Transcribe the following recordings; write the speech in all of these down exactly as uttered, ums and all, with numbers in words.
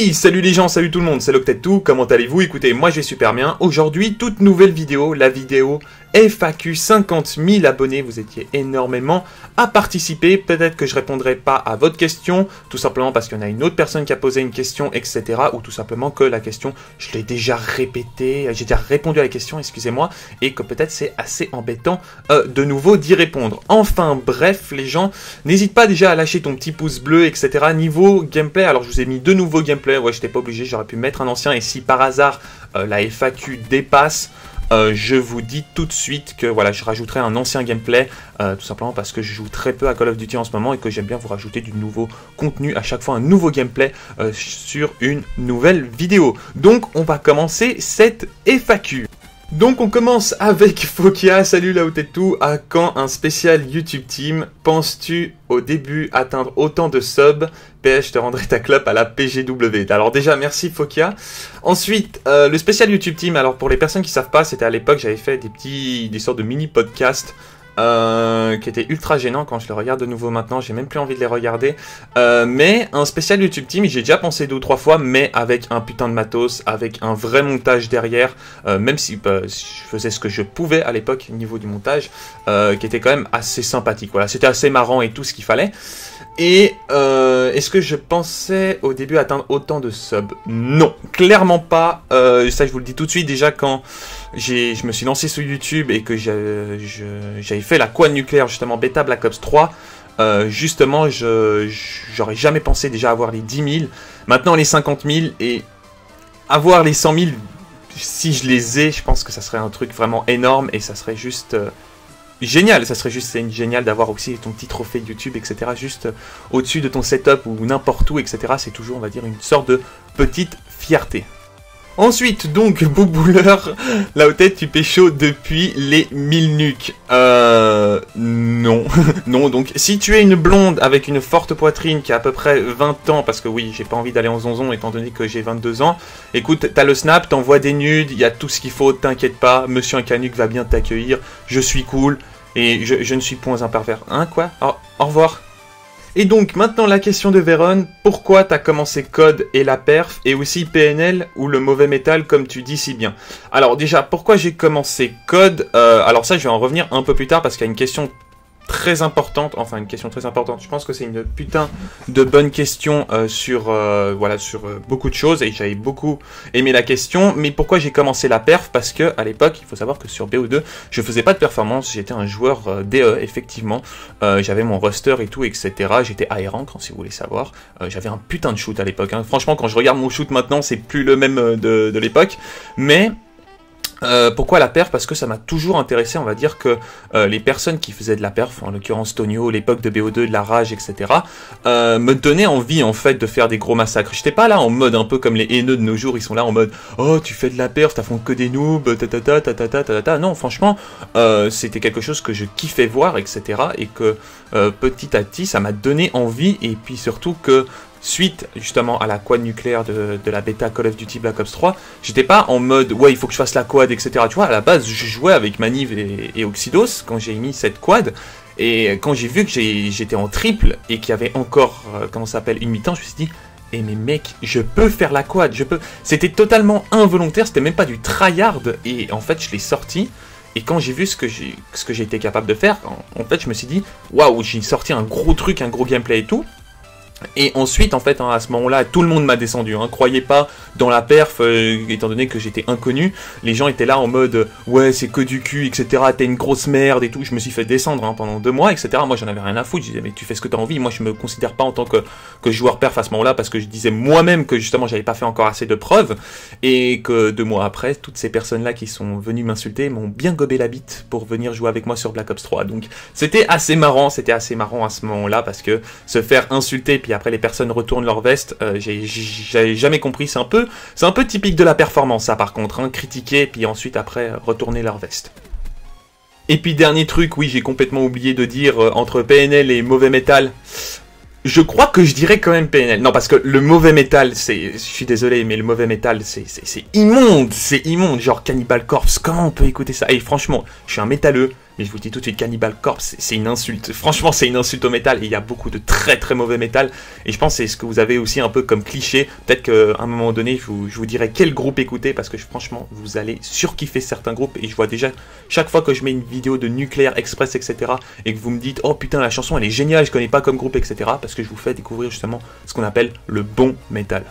oui, salut les gens, salut tout le monde, c'est LaughtedTwo, comment allez-vous? Écoutez, moi je vais super bien. Aujourd'hui, toute nouvelle vidéo, la vidéo F A Q, cinquante mille abonnés, vous étiez énormément à participer. Peut-être que je répondrai pas à votre question, tout simplement parce qu'il y en a une autre personne qui a posé une question, et cetera. Ou tout simplement que la question, je l'ai déjà répétée, j'ai déjà répondu à la question, excusez-moi, et que peut-être c'est assez embêtant euh, de nouveau d'y répondre. Enfin bref, les gens, n'hésite pas déjà à lâcher ton petit pouce bleu, et cetera. Niveau gameplay, alors je vous ai mis deux nouveaux gameplays, ouais, j'étais pas obligé, j'aurais pu mettre un ancien, et si par hasard euh, la F A Q dépasse... Euh, je vous dis tout de suite que voilà, je rajouterai un ancien gameplay, euh, tout simplement parce que je joue très peu à Call of Duty en ce moment et que j'aime bien vous rajouter du nouveau contenu, à chaque fois un nouveau gameplay euh, sur une nouvelle vidéo. Donc on va commencer cette F A Q. Donc on commence avec Fokia, salut LaughtedTwo, à quand un spécial YouTube Team? Penses-tu au début atteindre autant de subs? P S, je te rendrai ta clope à la P G W. Alors déjà, merci Fokia. Ensuite, euh, le spécial YouTube Team, alors pour les personnes qui savent pas, c'était à l'époque, j'avais fait des petits, des sortes de mini-podcasts. Euh, qui était ultra gênant quand je les regarde de nouveau maintenant, j'ai même plus envie de les regarder. Euh, mais un spécial YouTube Team, j'ai déjà pensé deux ou trois fois, mais avec un putain de matos, avec un vrai montage derrière, euh, même si bah, je faisais ce que je pouvais à l'époque niveau du montage, euh, qui était quand même assez sympathique. Voilà, c'était assez marrant et tout ce qu'il fallait. Et euh, est-ce que je pensais au début atteindre autant de subs? Non, clairement pas. Euh, ça, je vous le dis tout de suite. Déjà, quand je me suis lancé sur YouTube et que j'avais fait la quad nucléaire, justement, bêta Black Ops trois, euh, justement, je j'aurais jamais pensé déjà avoir les dix mille. Maintenant, les cinquante mille et avoir les cent mille, si je les ai, je pense que ça serait un truc vraiment énorme et ça serait juste... Euh, génial, ça serait juste génial d'avoir aussi ton petit trophée YouTube, et cetera. Juste au-dessus de ton setup ou n'importe où, et cetera. C'est toujours, on va dire, une sorte de petite fierté. Ensuite, donc, Boubouleur, là au tête, tu pécho depuis les mille nuques. Euh... Non. Non, donc, si tu es une blonde avec une forte poitrine qui a à peu près vingt ans, parce que oui, j'ai pas envie d'aller en zonzon étant donné que j'ai vingt-deux ans, écoute, t'as le snap, t'envoies des nudes, il y a tout ce qu'il faut, t'inquiète pas, Monsieur Incanuc va bien t'accueillir, je suis cool, et je, je ne suis point un pervers. Hein, quoi? Oh, au revoir. Et donc, maintenant la question de Véron, pourquoi t'as commencé Code et la perf, et aussi P N L ou le mauvais métal, comme tu dis si bien? Alors déjà, pourquoi j'ai commencé Code? euh, Alors ça, je vais en revenir un peu plus tard, parce qu'il y a une question très importante, enfin une question très importante, je pense que c'est une putain de bonne question euh, sur, euh, voilà, sur euh, beaucoup de choses, et j'avais beaucoup aimé la question, mais pourquoi j'ai commencé la perf? Parce que à l'époque, il faut savoir que sur B O deux, je faisais pas de performance, j'étais un joueur euh, D E, effectivement, euh, j'avais mon roster et tout, et cetera, j'étais high rank, si vous voulez savoir, euh, j'avais un putain de shoot à l'époque, hein. Franchement, quand je regarde mon shoot maintenant, c'est plus le même de, de l'époque, mais... Euh, pourquoi la perf? Parce que ça m'a toujours intéressé, on va dire que euh, les personnes qui faisaient de la perf, en l'occurrence Tonio, l'époque de B O deux, de la rage, et cetera, euh, me donnaient envie en fait de faire des gros massacres. J'étais pas là en mode un peu comme les haineux de nos jours, ils sont là en mode oh tu fais de la perf, t'affrontes que des noobs, ta ta ta ta ta ta ta ta. Non, franchement, euh, c'était quelque chose que je kiffais voir, et cetera, et que euh, petit à petit ça m'a donné envie, et puis surtout que suite justement à la quad nucléaire de, de la bêta Call of Duty Black Ops trois, j'étais pas en mode ouais il faut que je fasse la quad, etc. Tu vois, à la base je jouais avec Maniv et, et Oxydos quand j'ai mis cette quad, et quand j'ai vu que j'étais en triple et qu'il y avait encore euh, comment ça s'appelle, une mi-temps, je me suis dit et mais mec, je peux faire la quad, je peux. C'était totalement involontaire, c'était même pas du tryhard, et en fait je l'ai sorti. Et quand j'ai vu ce que j'ai ce que j'ai été capable de faire, en, en fait je me suis dit waouh, j'ai sorti un gros truc, un gros gameplay et tout. Et ensuite, en fait, hein, à ce moment-là, tout le monde m'a descendu. Hein. Croyez pas dans la perf, euh, étant donné que j'étais inconnu. Les gens étaient là en mode euh, ouais, c'est que du cul, et cetera. T'es une grosse merde et tout. Je me suis fait descendre hein, pendant deux mois, et cetera. Moi, j'en avais rien à foutre. Je disais mais tu fais ce que t'as envie. Moi, je me considère pas en tant que, que joueur perf à ce moment-là, parce que je disais moi-même que justement, j'avais pas fait encore assez de preuves, et que deux mois après, toutes ces personnes-là qui sont venues m'insulter m'ont bien gobé la bite pour venir jouer avec moi sur Black Ops trois. Donc, c'était assez marrant. C'était assez marrant à ce moment-là, parce que se faire insulter. Et après les personnes retournent leur veste, euh, j'ai jamais compris, c'est un peu c'est un peu typique de la performance ça par contre, hein, critiquer et puis ensuite après retourner leur veste. Et puis dernier truc, oui j'ai complètement oublié de dire, euh, entre P N L et mauvais métal, je crois que je dirais quand même P N L. Non, parce que le mauvais métal, c'est... Je suis désolé, mais le mauvais métal, c'est immonde, c'est immonde, genre Cannibal Corpse, comment on peut écouter ça? Et franchement, je suis un métalleux, mais je vous le dis tout de suite, Cannibal Corpse, c'est une insulte. Franchement, c'est une insulte au métal, et il y a beaucoup de très très mauvais métal, et je pense c'est ce que vous avez aussi un peu comme cliché. Peut-être qu'à un moment donné, je vous, je vous dirai quel groupe écouter, parce que je, franchement, vous allez surkiffer certains groupes, et je vois déjà, chaque fois que je mets une vidéo de Nuclear Express, et cetera, et que vous me dites, oh putain, la chanson, elle est géniale, je connais pas comme groupe, et cetera, parce que je vous fais découvrir justement ce qu'on appelle le bon métal.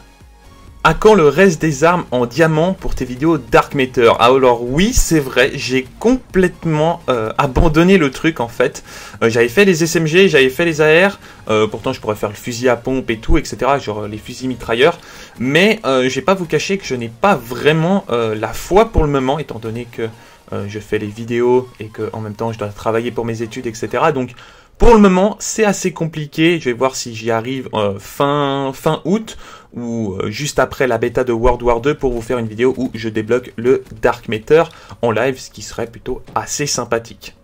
À quand le reste des armes en diamant pour tes vidéos Dark Matter? Ah, alors oui, c'est vrai, j'ai complètement euh, abandonné le truc en fait. Euh, j'avais fait les S M G, j'avais fait les A R, euh, pourtant je pourrais faire le fusil à pompe et tout, et cetera. Genre les fusils mitrailleurs. Mais euh, je vais pas vous cacher que je n'ai pas vraiment euh, la foi pour le moment, étant donné que euh, je fais les vidéos et que en même temps je dois travailler pour mes études, et cetera. Donc pour le moment, c'est assez compliqué. Je vais voir si j'y arrive euh, fin, fin août, ou juste après la bêta de World War deux, pour vous faire une vidéo où je débloque le Dark Matter en live, ce qui serait plutôt assez sympathique.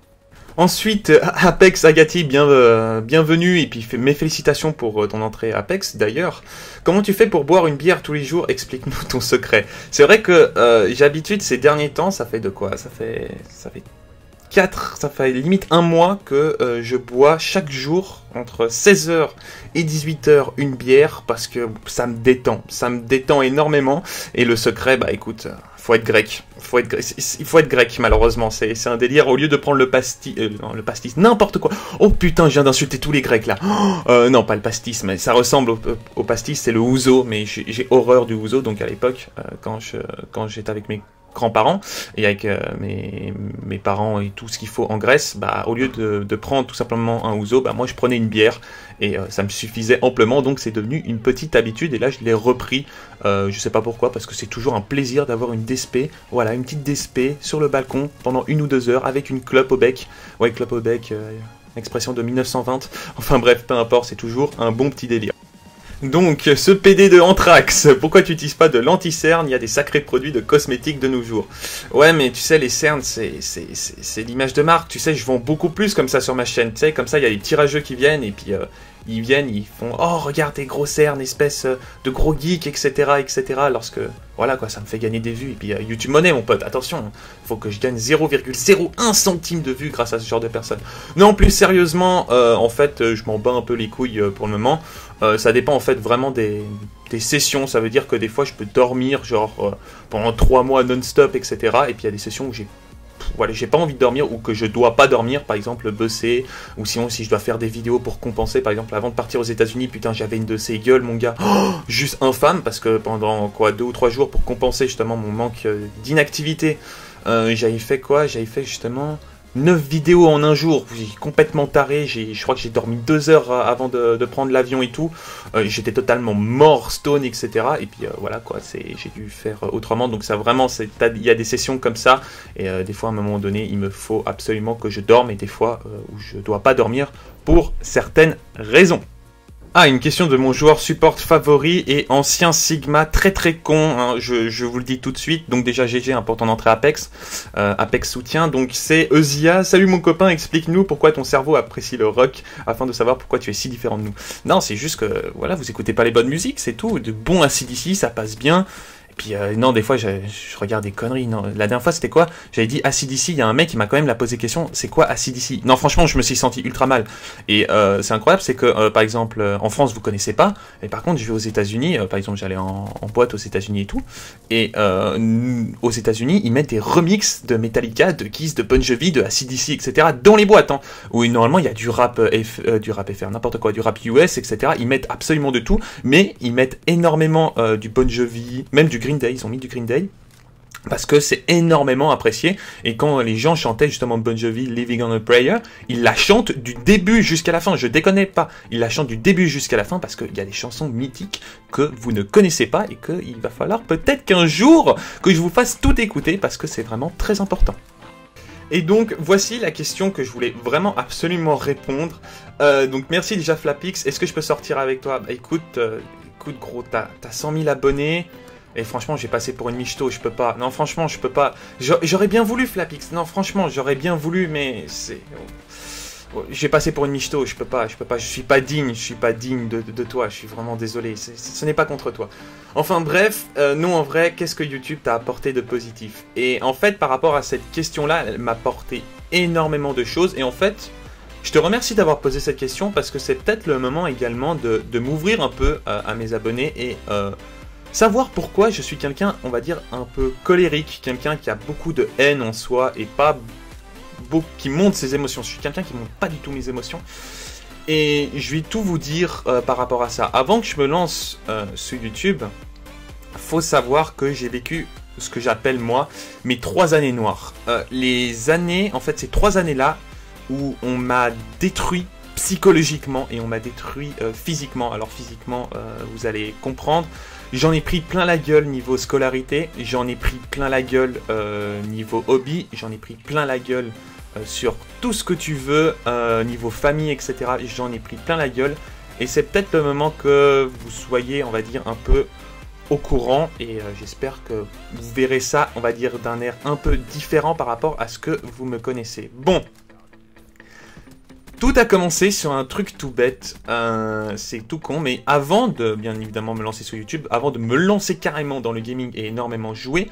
Ensuite, Apex Agati, bien, euh, bienvenue, et puis mes félicitations pour euh, ton entrée Apex d'ailleurs. Comment tu fais pour boire une bière tous les jours? Explique-nous ton secret. C'est vrai que euh, j'ai l'habitude ces derniers temps, ça fait de quoi? Ça fait... ça fait... quatre, ça fait limite un mois que euh, je bois chaque jour entre seize heures et dix-huit heures une bière, parce que ça me détend, ça me détend énormément. Et le secret, bah écoute, faut être grec, faut être grec. Il faut être grec malheureusement, c'est un délire. Au lieu de prendre le pastis, euh, non, le pastis, n'importe quoi. Oh putain, je viens d'insulter tous les Grecs là. Oh, euh, non, pas le pastis, mais ça ressemble au, au pastis, c'est le ouzo, mais j'ai horreur du ouzo. Donc à l'époque, euh, quand je quand j'étais avec mes grands-parents et avec euh, mes, mes parents et tout ce qu'il faut en Grèce, bah au lieu de, de prendre tout simplement un ouzo, bah moi je prenais une bière et euh, ça me suffisait amplement. Donc c'est devenu une petite habitude, et là je l'ai repris, euh, je sais pas pourquoi, parce que c'est toujours un plaisir d'avoir une despé, voilà, une petite despé sur le balcon pendant une ou deux heures avec une clope au bec. Ouais, clope au bec, euh, expression de mille neuf cent vingt, enfin bref, peu importe, c'est toujours un bon petit délire. Donc, ce P D de Anthrax, pourquoi tu n'utilises pas de l'anti-cerne? Il y a des sacrés produits de cosmétiques de nos jours. Ouais, mais tu sais, les cernes, c'est l'image de marque. Tu sais, je vends beaucoup plus comme ça sur ma chaîne. Tu sais, comme ça, il y a les tirageux qui viennent, et puis euh, ils viennent, ils font « Oh, regarde tes gros cernes, espèce de gros geek, et cetera, et cetera » Lorsque, voilà quoi, ça me fait gagner des vues. Et puis euh, YouTube Money, mon pote, attention, faut que je gagne zéro virgule zéro un centime de vues grâce à ce genre de personnes. Non, plus sérieusement, euh, en fait, je m'en bats un peu les couilles euh, pour le moment. Euh, ça dépend en fait vraiment des, des sessions. Ça veut dire que des fois je peux dormir genre euh, pendant trois mois non-stop, et cetera. Et puis il y a des sessions où j'ai voilà, j'ai pas envie de dormir, ou que je dois pas dormir, par exemple bosser, ou sinon si je dois faire des vidéos pour compenser. Par exemple avant de partir aux États-Unis, putain j'avais une de ces gueules mon gars, oh, juste infâme, parce que pendant quoi deux ou trois jours pour compenser justement mon manque d'inactivité, euh, j'avais fait quoi, j'avais fait justement neuf vidéos en un jour, complètement taré. Je crois que j'ai dormi deux heures avant de, de prendre l'avion et tout. Euh, J'étais totalement mort, stone, et cetera. Et puis euh, voilà quoi, j'ai dû faire autrement. Donc ça vraiment, il y a des sessions comme ça. Et euh, des fois, à un moment donné, il me faut absolument que je dorme. Et des fois euh, où je dois pas dormir pour certaines raisons. Ah, une question de mon joueur support favori et ancien Sigma, très très con, hein, je, je vous le dis tout de suite. Donc déjà G G hein, pour ton entrée Apex, euh, Apex soutien, donc c'est Eusia. Salut mon copain, explique-nous pourquoi ton cerveau apprécie le rock, afin de savoir pourquoi tu es si différent de nous. Non, c'est juste que, voilà, vous écoutez pas les bonnes musiques, c'est tout, de bons A C D C, ça passe bien. Et puis euh, non, des fois je, je regarde des conneries. Non, la dernière fois c'était quoi? J'avais dit A C D C, il y a un mec qui m'a quand même la posé question, c'est quoi A C D C? Non franchement je me suis senti ultra mal. Et euh, c'est incroyable, c'est que euh, par exemple euh, en France vous connaissez pas, et par contre je vais aux États-Unis, euh, par exemple j'allais en, en boîte aux États-Unis et tout, et euh, aux États-Unis ils mettent des remixes de Metallica, de Kiss, de Bon Jovi, de A C D C, et cetera dans les boîtes, hein, où normalement il y a du rap, F, euh, du rap F R, n'importe quoi, du rap U S, et cetera. Ils mettent absolument de tout, mais ils mettent énormément euh, du Bon Jovi, même du Green Day, ils ont mis du Green Day parce que c'est énormément apprécié. Et quand les gens chantaient justement Bon Jovi, Living on a Prayer, ils la chantent du début jusqu'à la fin, je déconne pas, ils la chantent du début jusqu'à la fin, parce qu'il y a des chansons mythiques que vous ne connaissez pas et qu'il va falloir peut-être qu'un jour que je vous fasse tout écouter, parce que c'est vraiment très important. Et donc voici la question que je voulais vraiment absolument répondre. Euh, donc merci déjà Flapix, est-ce que je peux sortir avec toi? Bah, écoute, euh, écoute gros, t'as cent mille abonnés. Et franchement, j'ai passé pour une michto, je peux pas. Non, franchement, je peux pas. J'aurais bien voulu, Flapix. Non, franchement, j'aurais bien voulu, mais c'est... J'ai passé pour une michto, je peux pas, je peux pas. Je suis pas digne, je suis pas digne de, de, de toi. Je suis vraiment désolé, ce n'est pas contre toi. Enfin bref, euh, non en vrai, qu'est-ce que YouTube t'a apporté de positif? Et en fait, par rapport à cette question-là, elle m'a apporté énormément de choses. Et en fait, je te remercie d'avoir posé cette question parce que c'est peut-être le moment également de, de m'ouvrir un peu euh, à mes abonnés et euh, savoir pourquoi je suis quelqu'un, on va dire, un peu colérique, quelqu'un qui a beaucoup de haine en soi et pas beaucoup, qui monte ses émotions. Je suis quelqu'un qui monte pas du tout mes émotions. Et je vais tout vous dire euh, par rapport à ça. Avant que je me lance euh, sur YouTube, faut savoir que j'ai vécu ce que j'appelle moi mes trois années noires. Euh, les années, en fait, ces trois années-là où on m'a détruit psychologiquement et on m'a détruit euh, physiquement. Alors physiquement, euh, vous allez comprendre. J'en ai pris plein la gueule niveau scolarité, j'en ai pris plein la gueule euh, niveau hobby, j'en ai pris plein la gueule euh, sur tout ce que tu veux, euh, niveau famille, et cetera. J'en ai pris plein la gueule et c'est peut-être le moment que vous soyez, on va dire, un peu au courant et euh, j'espère que vous verrez ça, on va dire, d'un air un peu différent par rapport à ce que vous me connaissez. Bon, tout a commencé sur un truc tout bête, euh, c'est tout con, mais avant de bien évidemment me lancer sur YouTube, avant de me lancer carrément dans le gaming et énormément jouer,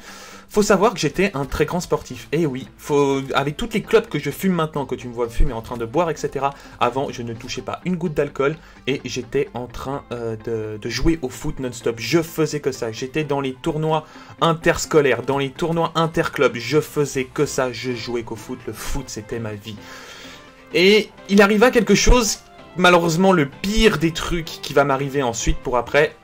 faut savoir que j'étais un très grand sportif. Et oui, faut, avec toutes les clopes que je fume maintenant, que tu me vois fumer en train de boire, et cetera. Avant, je ne touchais pas une goutte d'alcool et j'étais en train euh, de, de jouer au foot non-stop. Je faisais que ça, j'étais dans les tournois interscolaires, dans les tournois interclubs, je faisais que ça, je jouais qu'au foot, le foot c'était ma vie. Et il arriva quelque chose, malheureusement le pire des trucs qui va m'arriver ensuite pour après,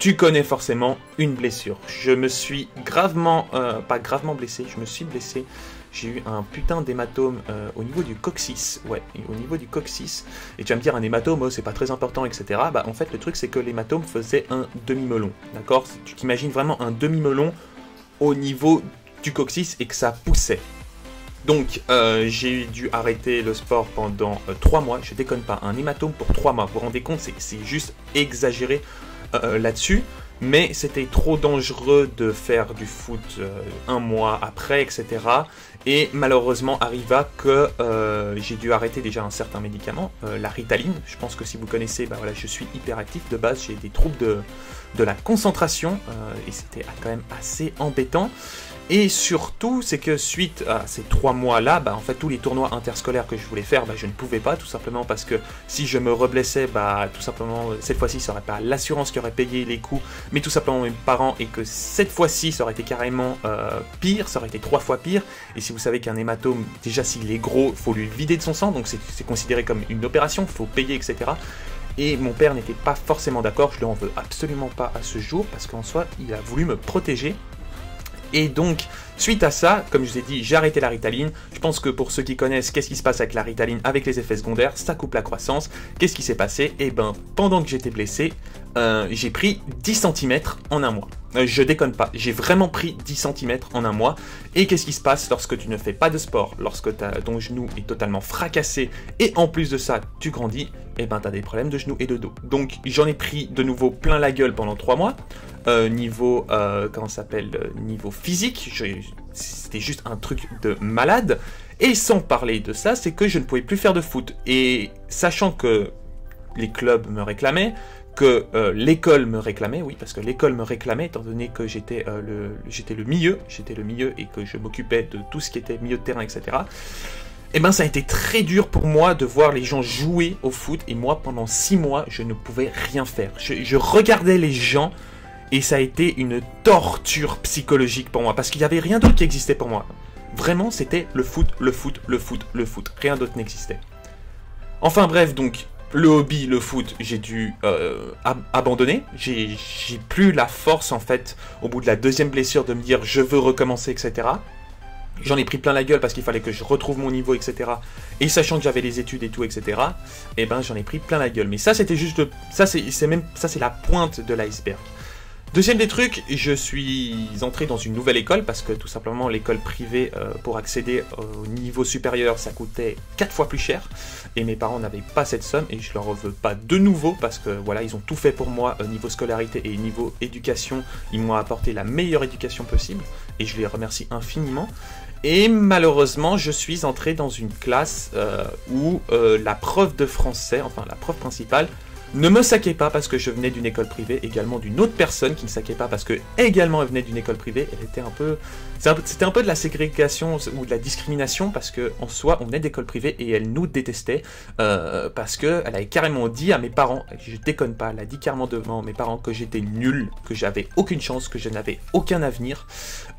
tu connais forcément une blessure. Je me suis gravement, euh, pas gravement blessé, je me suis blessé, j'ai eu un putain d'hématome euh, au niveau du coccyx, ouais, au niveau du coccyx, et tu vas me dire un hématome, oh, c'est pas très important, et cetera. Bah en fait le truc c'est que l'hématome faisait un demi-melon, d'accord? Tu t'imagines vraiment un demi-melon au niveau du coccyx et que ça poussait. Donc, euh, j'ai dû arrêter le sport pendant euh, trois mois. Je déconne pas, un hématome pour trois mois. Vous vous rendez compte, c'est juste exagéré euh, là-dessus. Mais c'était trop dangereux de faire du foot euh, un mois après, et cetera. Et malheureusement, arriva que euh, j'ai dû arrêter déjà un certain médicament, euh, la Ritaline. Je pense que si vous connaissez, bah voilà, je suis hyperactif de base. J'ai des troubles de, de la concentration euh, et c'était quand même assez embêtant. Et surtout, c'est que suite à ces trois mois-là, bah, en fait, tous les tournois interscolaires que je voulais faire, bah, je ne pouvais pas, tout simplement parce que si je me reblessais, bah, tout simplement, cette fois-ci, ça aurait pas l'assurance qui aurait payé les coûts, mais tout simplement mes parents, et que cette fois-ci, ça aurait été carrément euh, pire, ça aurait été trois fois pire. Et si vous savez qu'un hématome, déjà s'il est gros, faut lui vider de son sang, donc c'est considéré comme une opération, faut payer, et cetera. Et mon père n'était pas forcément d'accord, je ne l'en veux absolument pas à ce jour, parce qu'en soi, il a voulu me protéger. Et donc, suite à ça, comme je vous ai dit, j'ai arrêté la Ritaline. Je pense que pour ceux qui connaissent, qu'est-ce qui se passe avec la Ritaline, avec les effets secondaires, ça coupe la croissance. Qu'est-ce qui s'est passé? Eh ben, pendant que j'étais blessé, euh, j'ai pris dix centimètres en un mois. Euh, je déconne pas, j'ai vraiment pris dix centimètres en un mois. Et qu'est-ce qui se passe lorsque tu ne fais pas de sport, lorsque ton genou est totalement fracassé et en plus de ça, tu grandis, eh ben, tu as des problèmes de genoux et de dos. Donc, j'en ai pris de nouveau plein la gueule pendant trois mois. Euh, niveau, euh, comment ça s'appelle, euh, niveau physique, c'était juste un truc de malade. Et sans parler de ça, c'est que je ne pouvais plus faire de foot. Et sachant que les clubs me réclamaient, que euh, l'école me réclamait, oui, parce que l'école me réclamait, étant donné que j'étais euh, le, j'étais le milieu, j'étais le milieu et que je m'occupais de tout ce qui était milieu de terrain, et cetera. Et ben ça a été très dur pour moi de voir les gens jouer au foot. Et moi, pendant six mois, je ne pouvais rien faire. Je, je regardais les gens. Et ça a été une torture psychologique pour moi, parce qu'il n'y avait rien d'autre qui existait pour moi. Vraiment, c'était le foot, le foot, le foot, le foot. Rien d'autre n'existait. Enfin bref, donc, le hobby, le foot, j'ai dû euh, ab abandonner. J'ai plus la force, en fait, au bout de la deuxième blessure, de me dire « je veux recommencer », et cetera. J'en ai pris plein la gueule parce qu'il fallait que je retrouve mon niveau, et cetera. Et sachant que j'avais les études et tout, et cetera. Et ben, j'en ai pris plein la gueule. Mais ça, c'était juste le... Ça, c'est même... Ça, c'est la pointe de l'iceberg. Deuxième des trucs, je suis entré dans une nouvelle école parce que tout simplement l'école privée euh, pour accéder au niveau supérieur ça coûtait quatre fois plus cher et mes parents n'avaient pas cette somme et je leur veux pas de nouveau parce que voilà ils ont tout fait pour moi euh, niveau scolarité et niveau éducation, ils m'ont apporté la meilleure éducation possible et je les remercie infiniment. Et malheureusement, je suis entré dans une classe euh, où euh, la prof de français, enfin la prof principale, Ne me saquez pas parce que je venais d'une école privée, également d'une autre personne qui ne saquait pas parce que également elle venait d'une école privée. Elle était un peu, c'était un peu de la ségrégation ou de la discrimination parce que en soi on venait d'école privée et elle nous détestait euh, parce que elle avait carrément dit à mes parents, je déconne pas, elle a dit carrément devant mes parents que j'étais nul, que j'avais aucune chance, que je n'avais aucun avenir,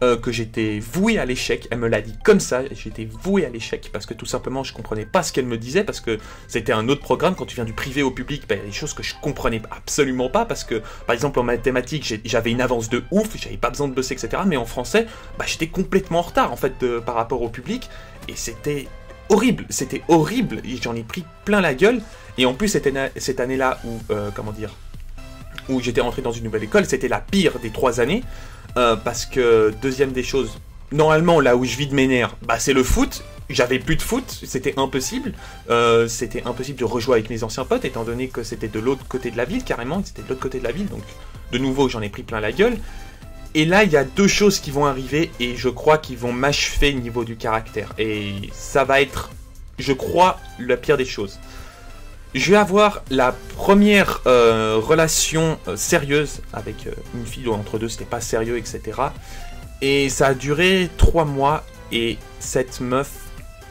euh, que j'étais voué à l'échec. Elle me l'a dit comme ça, j'étais voué à l'échec parce que tout simplement je comprenais pas ce qu'elle me disait parce que c'était un autre programme. Quand tu viens du privé au public, ben, des choses que je comprenais absolument pas parce que par exemple en mathématiques j'avais une avance de ouf, j'avais pas besoin de bosser, etc., mais en français bah, j'étais complètement en retard en fait de, par rapport au public et c'était horrible, c'était horrible et j'en ai pris plein la gueule. Et en plus c'était cette année là où euh, comment dire, où j'étais rentré dans une nouvelle école, c'était la pire des trois années euh, parce que deuxième des choses, normalement là où je vis de mes nerfs bah c'est le foot. J'avais plus de foot, c'était impossible, euh, c'était impossible de rejouer avec mes anciens potes étant donné que c'était de l'autre côté de la ville carrément, c'était de l'autre côté de la ville, donc de nouveau j'en ai pris plein la gueule. Et là il y a deux choses qui vont arriver et je crois qu'ils vont m'achever au niveau du caractère et ça va être, je crois, la pire des choses. Je vais avoir la première euh, relation euh, sérieuse avec euh, une fille, entre deux c'était pas sérieux, et cetera. Et ça a duré trois mois et cette meuf,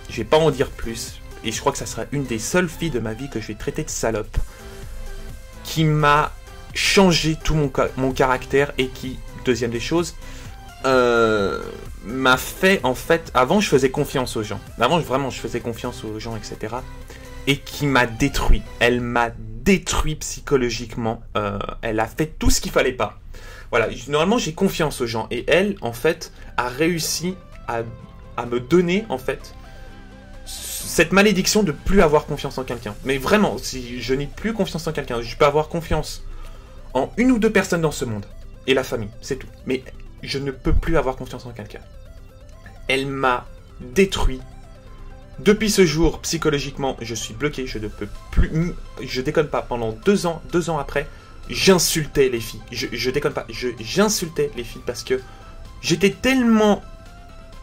je vais pas en dire plus, et je crois que ça sera une des seules filles de ma vie que je vais traiter de salope, qui m'a changé tout mon, mon caractère et qui, deuxième des choses, euh, m'a fait, en fait, avant je faisais confiance aux gens, avant vraiment je faisais confiance aux gens, et cetera, et qui m'a détruit, elle m'a détruit psychologiquement, euh, elle a fait tout ce qu'il fallait pas. Voilà, normalement j'ai confiance aux gens, et elle, en fait, a réussi à, à me donner, en fait, cette malédiction de plus avoir confiance en quelqu'un. Mais vraiment, si je n'ai plus confiance en quelqu'un, je peux avoir confiance en une ou deux personnes dans ce monde, et la famille, c'est tout. Mais je ne peux plus avoir confiance en quelqu'un. Elle m'a détruit. Depuis ce jour, psychologiquement, je suis bloqué, je ne peux plus... Je déconne pas, pendant deux ans, deux ans après, j'insultais les filles. Je, je déconne pas, j'insultais les filles parce que j'étais tellement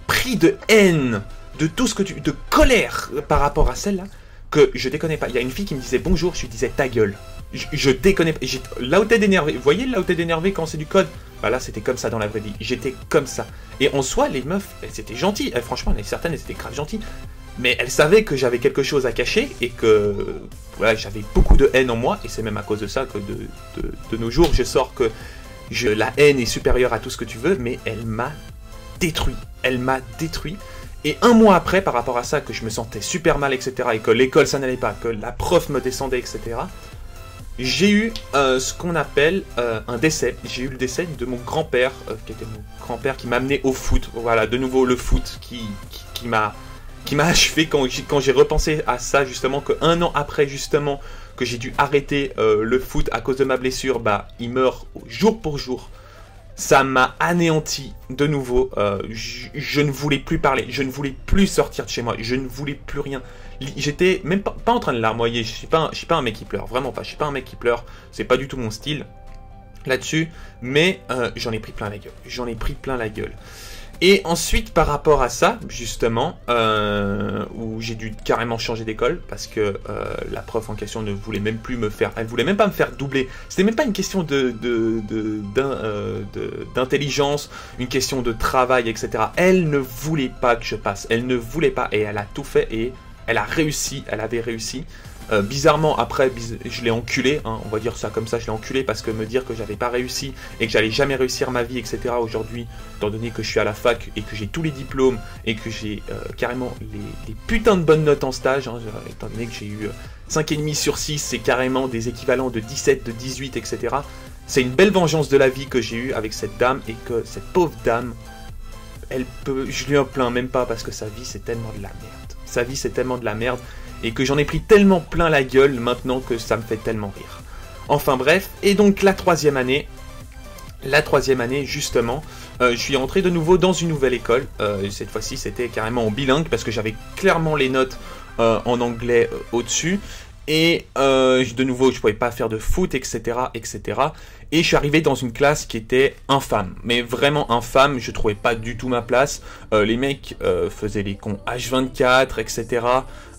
pris de haine, de tout ce que tu... de colère par rapport à celle-là, que je déconne pas. Il y a une fille qui me disait bonjour, je lui disais ta gueule. Je, je déconne pas. Là où t'es énervé, vous voyez là où t'es énervé quand c'est du code, bah là c'était comme ça dans la vraie vie. J'étais comme ça. Et en soi, les meufs, elles étaient gentilles. Elles, franchement, elles, certaines, elles étaient grave gentilles. Mais elles savaient que j'avais quelque chose à cacher et que voilà, j'avais beaucoup de haine en moi. Et c'est même à cause de ça que de, de, de nos jours, je sors que je, la haine est supérieure à tout ce que tu veux. Mais elle m'a détruit. Elle m'a détruit. Et un mois après, par rapport à ça, que je me sentais super mal, et cetera, et que l'école, ça n'allait pas, que la prof me descendait, et cetera, j'ai eu euh, ce qu'on appelle euh, un décès. J'ai eu le décès de mon grand-père, euh, qui était mon grand-père, qui m'a amené au foot. Voilà, de nouveau, le foot qui, qui, qui m'a qui m'a achevé quand j'ai quand j'ai repensé à ça, justement, qu'un an après, justement, que j'ai dû arrêter euh, le foot à cause de ma blessure, bah, il meurt jour pour jour. Ça m'a anéanti de nouveau, euh, je, je ne voulais plus parler, je ne voulais plus sortir de chez moi, je ne voulais plus rien. J'étais même pas, pas en train de larmoyer, je suis pas, je suis pas un mec qui pleure, vraiment pas, je suis pas un mec qui pleure, c'est pas du tout mon style là-dessus, mais euh, j'en ai pris plein la gueule, j'en ai pris plein la gueule. Et ensuite, par rapport à ça, justement, euh, où j'ai dû carrément changer d'école parce que euh, la prof en question ne voulait même plus me faire, elle voulait même pas me faire doubler. C'était même pas une question de, de, de, d'un, euh, de, d'intelligence, une question de travail, et cetera. Elle ne voulait pas que je passe, elle ne voulait pas et elle a tout fait et elle a réussi, elle avait réussi. Euh, bizarrement, après, je l'ai enculé, hein, on va dire ça comme ça, je l'ai enculé parce que me dire que j'avais pas réussi et que j'allais jamais réussir ma vie, et cetera. Aujourd'hui, étant donné que je suis à la fac et que j'ai tous les diplômes et que j'ai euh, carrément les, les putains de bonnes notes en stage, hein, étant donné que j'ai eu cinq virgule cinq sur six, c'est carrément des équivalents de dix-sept, de dix-huit, et cetera. C'est une belle vengeance de la vie que j'ai eue avec cette dame et que cette pauvre dame, elle peut, je lui en plains même pas parce que sa vie c'est tellement de la merde. Sa vie c'est tellement de la merde. Et que j'en ai pris tellement plein la gueule maintenant que ça me fait tellement rire. Enfin bref, et donc la troisième année, la troisième année justement, euh, je suis entré de nouveau dans une nouvelle école. Euh, cette fois-ci c'était carrément en bilingue parce que j'avais clairement les notes euh, en anglais euh, au-dessus. Et euh, de nouveau je pouvais pas faire de foot, etc., etc. Et je suis arrivé dans une classe qui était infâme, mais vraiment infâme, je trouvais pas du tout ma place. Euh, les mecs euh, faisaient les cons H vingt-quatre, etc.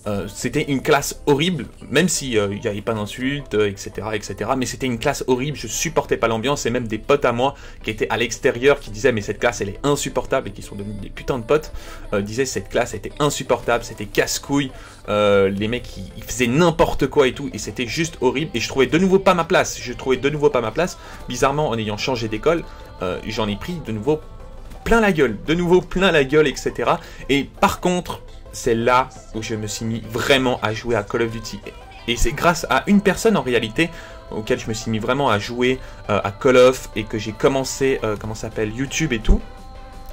euh, c'était une classe horrible, même s'il n'y euh, avait pas d'insultes, euh, et cetera, et cetera. Mais c'était une classe horrible, je supportais pas l'ambiance, et même des potes à moi qui étaient à l'extérieur, qui disaient mais cette classe elle est insupportable, et qui sont devenus des putains de potes, euh, disaient cette classe était insupportable, c'était casse-couille, euh, les mecs ils, ils faisaient n'importe quoi et tout, et c'était juste horrible, et je trouvais de nouveau pas ma place, je trouvais de nouveau pas ma place, bizarrement en ayant changé d'école, euh, j'en ai pris de nouveau plein la gueule, de nouveau plein la gueule, et cetera. Et par contre, c'est là où je me suis mis vraiment à jouer à Call of Duty. Et c'est grâce à une personne en réalité, auquel je me suis mis vraiment à jouer euh, à Call of, et que j'ai commencé, euh, comment ça s'appelle, YouTube et tout.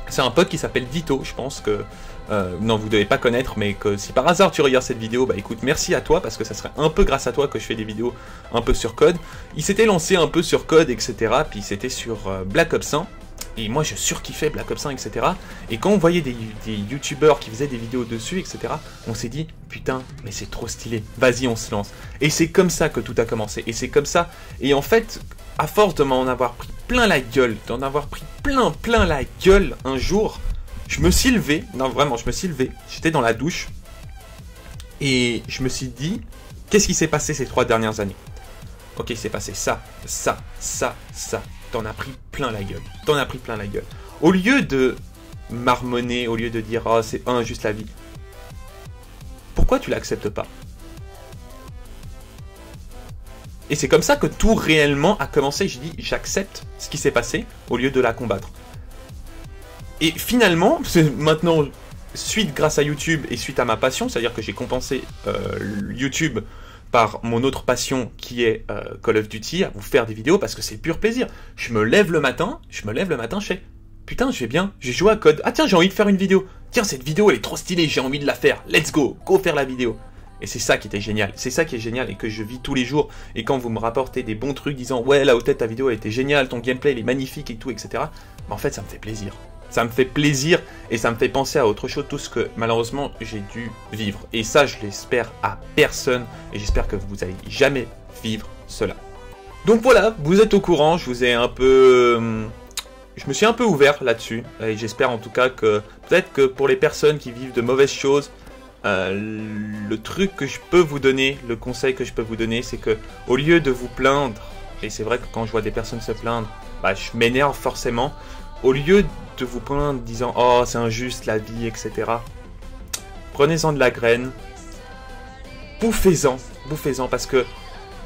C'est un pote qui s'appelle Vito, je pense que... Euh, non, vous ne devez pas connaître, mais que si par hasard tu regardes cette vidéo, bah écoute, merci à toi, parce que ça serait un peu grâce à toi que je fais des vidéos un peu sur code. Il s'était lancé un peu sur code, et cetera. Puis c'était sur euh, Black Ops un. Et moi je surkiffais Black Ops un, et cetera. Et quand on voyait des, des youtubeurs qui faisaient des vidéos dessus, et cetera, on s'est dit, putain, mais c'est trop stylé, vas-y on se lance. Et c'est comme ça que tout a commencé, et c'est comme ça. Et en fait, à force de m'en avoir pris plein la gueule, d'en avoir pris plein, plein la gueule un jour, je me suis levé, non vraiment, je me suis levé, j'étais dans la douche, et je me suis dit, qu'est-ce qui s'est passé ces trois dernières années? Ok, il s'est passé ça, ça, ça, ça. T'en as pris plein la gueule, t'en as pris plein la gueule. Au lieu de marmonner, au lieu de dire « Oh, c'est injuste la vie », pourquoi tu l'acceptes pas? Et c'est comme ça que tout réellement a commencé. J'ai dit « J'accepte ce qui s'est passé » au lieu de la combattre. Et finalement, c'est maintenant suite grâce à YouTube et suite à ma passion, c'est-à-dire que j'ai compensé euh, YouTube par mon autre passion qui est euh, Call of Duty, à vous faire des vidéos parce que c'est pur plaisir. Je me lève le matin, je me lève le matin, je fais putain, je vais bien, j'ai joué à Code. Ah tiens, j'ai envie de faire une vidéo. Tiens, cette vidéo elle est trop stylée, j'ai envie de la faire. Let's go, go faire la vidéo. Et c'est ça qui était génial, c'est ça qui est génial et que je vis tous les jours. Et quand vous me rapportez des bons trucs disant ouais, là au tête ta vidéo elle était géniale, ton gameplay il est magnifique et tout, et cetera. Bah, en fait, ça me fait plaisir. Ça me fait plaisir et ça me fait penser à autre chose, tout ce que malheureusement j'ai dû vivre. Et ça, je l'espère à personne et j'espère que vous n'allez jamais vivre cela. Donc voilà, vous êtes au courant, je vous ai un peu... Je me suis un peu ouvert là-dessus et j'espère en tout cas que peut-être que pour les personnes qui vivent de mauvaises choses, euh, le truc que je peux vous donner, le conseil que je peux vous donner, c'est que au lieu de vous plaindre, et c'est vrai que quand je vois des personnes se plaindre, bah, je m'énerve forcément, au lieu de de vous plaindre disant oh c'est injuste la vie, etc., prenez-en de la graine, bouffez-en, bouffez-en, parce que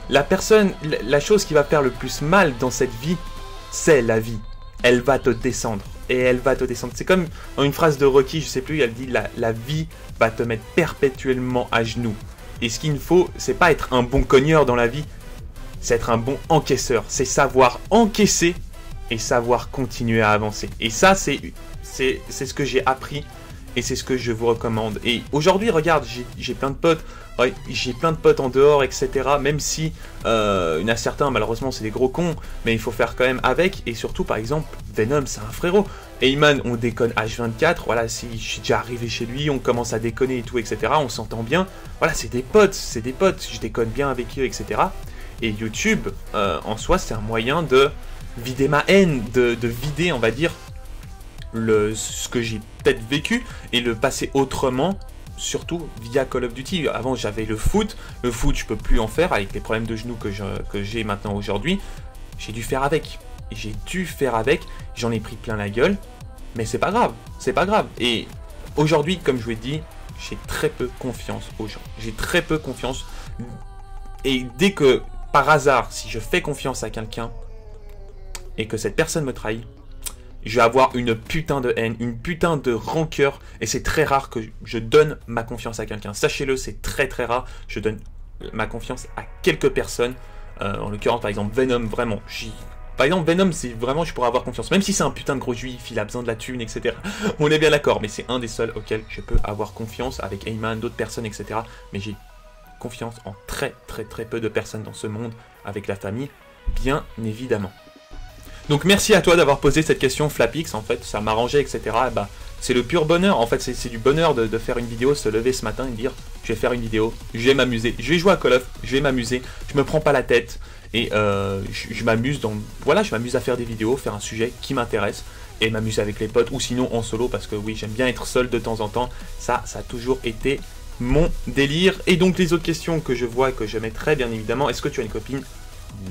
la personne, la chose qui va faire le plus mal dans cette vie, c'est la vie. Elle va te descendre et elle va te descendre. C'est comme une phrase de Rocky, je sais plus, elle dit la, la vie va te mettre perpétuellement à genoux. Et ce qu'il ne faut, c'est pas être un bon cogneur dans la vie, c'est être un bon encaisseur, c'est savoir encaisser et savoir continuer à avancer. Et ça, c'est ce que j'ai appris et c'est ce que je vous recommande. Et aujourd'hui, regarde, j'ai plein de potes, j'ai plein de potes en dehors, et cetera. Même si euh, il y en a certains, malheureusement, c'est des gros cons, mais il faut faire quand même avec. Et surtout, par exemple, Venom, c'est un frérot. Ayman, on déconne H vingt-quatre. Voilà, si je suis déjà arrivé chez lui, on commence à déconner et tout, et cetera. On s'entend bien. Voilà, c'est des potes, c'est des potes. Je déconne bien avec eux, et cetera. Et YouTube, euh, en soi, c'est un moyen de vider ma haine, de, de vider, on va dire, le, ce que j'ai peut-être vécu et le passer autrement, surtout via Call of Duty. Avant, j'avais le foot. Le foot, je peux plus en faire avec les problèmes de genoux que je, que j'ai maintenant aujourd'hui. J'ai dû faire avec. J'ai dû faire avec. J'en ai pris plein la gueule, mais c'est pas grave. C'est pas grave. Et aujourd'hui, comme je vous ai dit, j'ai très peu confiance aux gens. J'ai très peu confiance. Et dès que, par hasard, si je fais confiance à quelqu'un, et que cette personne me trahit, je vais avoir une putain de haine, une putain de rancœur, et c'est très rare que je donne ma confiance à quelqu'un. Sachez-le, c'est très très rare, je donne ma confiance à quelques personnes, euh, en l'occurrence par exemple Venom, vraiment, j'y... Par exemple, Venom, c'est vraiment, je pourrais avoir confiance. Même si c'est un putain de gros juif, il a besoin de la thune, et cetera. On est bien d'accord, mais c'est un des seuls auxquels je peux avoir confiance, avec Ayman, d'autres personnes, et cetera. Mais j'ai confiance en très très très peu de personnes dans ce monde, avec la famille, bien évidemment. Donc merci à toi d'avoir posé cette question, Flapix, en fait, ça m'arrangeait, et cetera. Bah, c'est le pur bonheur, en fait, c'est du bonheur de, de faire une vidéo, se lever ce matin et dire je vais faire une vidéo, je vais m'amuser, je vais jouer à Call of, je vais m'amuser, je me prends pas la tête et euh, je, je m'amuse dans... Voilà, je m'amuse à faire des vidéos, faire un sujet qui m'intéresse et m'amuser avec les potes ou sinon en solo parce que oui, j'aime bien être seul de temps en temps, ça, ça a toujours été mon délire. Et donc les autres questions que je vois et que je mettrai, bien évidemment, est-ce que tu as une copine?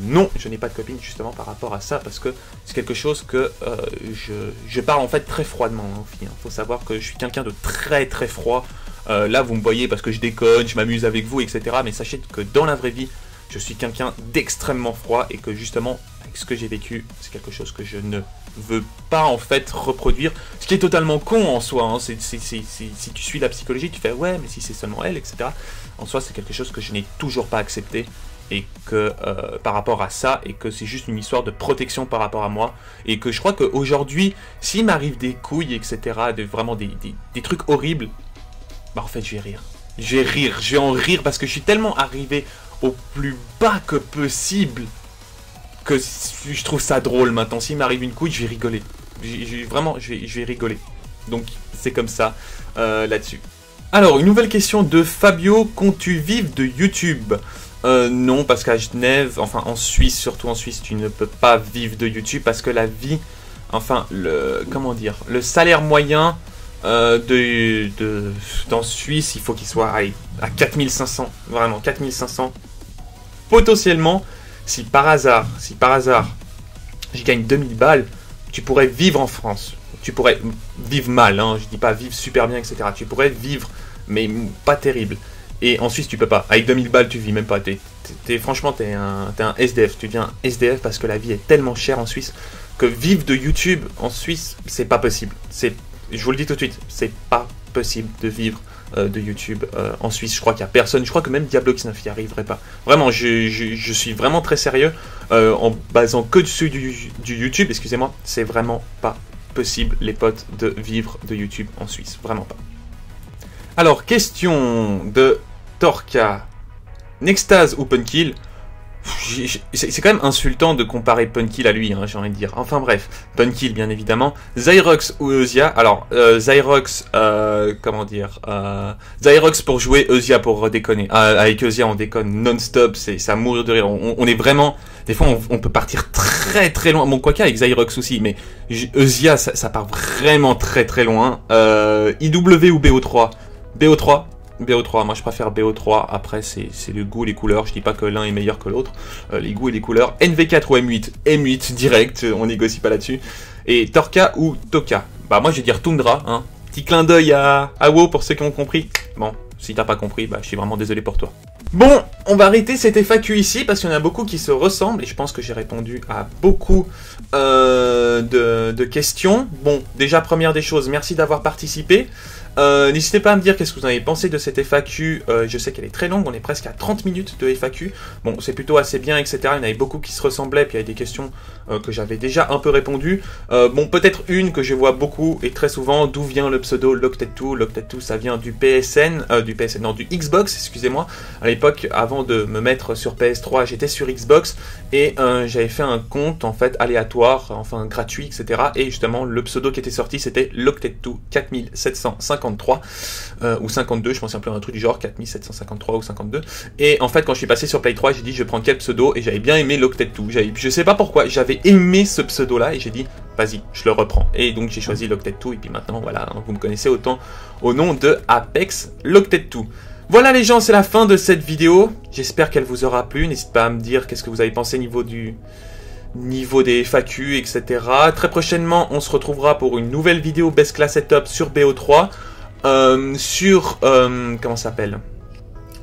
Non, je n'ai pas de copine justement par rapport à ça, parce que c'est quelque chose que euh, je, je parle en fait très froidement aux filles. Il faut savoir que je suis quelqu'un de très très froid. Euh, là vous me voyez parce que je déconne, je m'amuse avec vous, et cetera. Mais sachez que dans la vraie vie, je suis quelqu'un d'extrêmement froid et que justement, avec ce que j'ai vécu, c'est quelque chose que je ne veux pas en fait reproduire. Ce qui est totalement con en soi, hein. C'est, c'est, c'est, c'est, si tu suis la psychologie, tu fais ouais, mais si c'est seulement elle, et cetera. En soi, c'est quelque chose que je n'ai toujours pas accepté. Et que euh, par rapport à ça, et que c'est juste une histoire de protection par rapport à moi, et que je crois qu'aujourd'hui, s'il m'arrive des couilles, et cetera, de, vraiment des, des, des trucs horribles, bah en fait je vais rire. Je vais rire, je vais en rire, parce que je suis tellement arrivé au plus bas que possible, que je trouve ça drôle maintenant. S'il m'arrive une couille, je vais rigoler. Je, je, vraiment, je vais, je vais rigoler. Donc c'est comme ça, euh, là-dessus. Alors, une nouvelle question de Fabio, comptes-tu vivre de YouTube ? Euh, non, parce qu'à Genève, enfin en Suisse, surtout en Suisse, tu ne peux pas vivre de YouTube parce que la vie, enfin, le, comment dire, le salaire moyen euh, de, de, dans Suisse, il faut qu'il soit à, à quatre mille cinq cents, vraiment quatre mille cinq cents. Potentiellement, si par hasard, si par hasard, je gagne deux mille balles, tu pourrais vivre en France. Tu pourrais vivre mal, hein, je dis pas vivre super bien, et cetera. Tu pourrais vivre, mais pas terrible. Et en Suisse, tu peux pas. Avec deux mille balles, tu vis même pas. T'es, t'es, franchement, t'es un, t'es un S D F. Tu deviens S D F parce que la vie est tellement chère en Suisse que vivre de YouTube en Suisse, c'est pas possible. C'est, je vous le dis tout de suite, c'est pas possible de vivre euh, de YouTube euh, en Suisse. Je crois qu'il n'y a personne. Je crois que même Diablo X neuf n'y arriverait pas. Vraiment, je, je, je suis vraiment très sérieux euh, en basant que dessus du, du YouTube. Excusez-moi, c'est vraiment pas possible, les potes, de vivre de YouTube en Suisse. Vraiment pas. Alors, question de Orca, Nextaz ou Punkill? C'est quand même insultant de comparer Punkill à lui, hein, j'ai envie de dire. Enfin bref, Punkill bien évidemment. Zyrox ou Eusia? Alors, euh, Zyrox, euh, comment dire euh, Zyrox pour jouer, Eusia pour déconner. Euh, avec Eusia, on déconne non-stop, c'est à mourir de rire. On, on est vraiment... Des fois, on, on peut partir très très loin. Bon, quoique avec Zyrox aussi, mais Eusia, ça, ça part vraiment très très loin. Euh, I W ou B O trois? B O trois. B O trois, moi je préfère B O trois, après c'est le goût, les couleurs, je dis pas que l'un est meilleur que l'autre, euh, les goûts et les couleurs. N V quatre ou M huit, M huit direct, on négocie pas là-dessus. Et Torka ou Toka, bah moi je vais dire Tundra, hein. Petit clin d'œil à, à WoW pour ceux qui ont compris. Bon, si t'as pas compris, bah je suis vraiment désolé pour toi. Bon, on va arrêter cette F A Q ici parce qu'il y en a beaucoup qui se ressemblent et je pense que j'ai répondu à beaucoup euh, de, de questions. Bon, déjà première des choses, merci d'avoir participé. Euh, n'hésitez pas à me dire qu'est-ce que vous en avez pensé de cette F A Q, euh, je sais qu'elle est très longue, on est presque à trente minutes de F A Q, bon c'est plutôt assez bien, et cetera. Il y en avait beaucoup qui se ressemblaient, puis il y avait des questions euh, que j'avais déjà un peu répondu. Euh, bon, peut-être une que je vois beaucoup et très souvent, d'où vient le pseudo LaughtedTwo? LaughtedTwo, ça vient du P S N, euh, du P S N, non, du Xbox, excusez-moi. À l'époque, avant de me mettre sur P S trois, j'étais sur Xbox, et euh, j'avais fait un compte, en fait, aléatoire, enfin, gratuit, et cetera. Et justement, le pseudo qui était sorti, c'était LaughtedTwo quatre mille sept cent cinquante. Euh, ou cinquante-deux, je pensais un peu à un truc du genre quatre mille sept cent cinquante-trois ou cinquante-deux. Et en fait, quand je suis passé sur Play trois, j'ai dit je prends quel pseudo, et j'avais bien aimé LaughtedTwo. Je sais pas pourquoi, j'avais aimé ce pseudo là et j'ai dit vas-y, je le reprends. Et donc j'ai choisi LaughtedTwo, et puis maintenant voilà, hein, vous me connaissez autant au nom de Apex LaughtedTwo. Voilà les gens, c'est la fin de cette vidéo. J'espère qu'elle vous aura plu. N'hésitez pas à me dire qu'est-ce que vous avez pensé niveau du. Niveau des F A Q, et cetera. Très prochainement, on se retrouvera pour une nouvelle vidéo Best Class Setup sur B O trois. Euh, sur euh, comment ça s'appelle,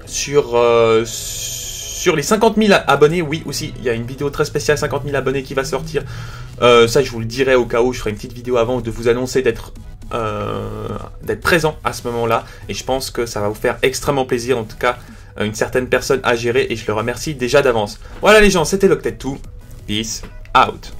sur euh, sur les cinquante mille abonnés, oui aussi il y a une vidéo très spéciale cinquante mille abonnés qui va sortir, euh, ça je vous le dirai au cas où, je ferai une petite vidéo avant de vous annoncer d'être euh, d'être présent à ce moment là et je pense que ça va vous faire extrêmement plaisir, en tout cas une certaine personne à gérer, et je le remercie déjà d'avance. Voilà les gens, c'était LaughtedTwo, peace out.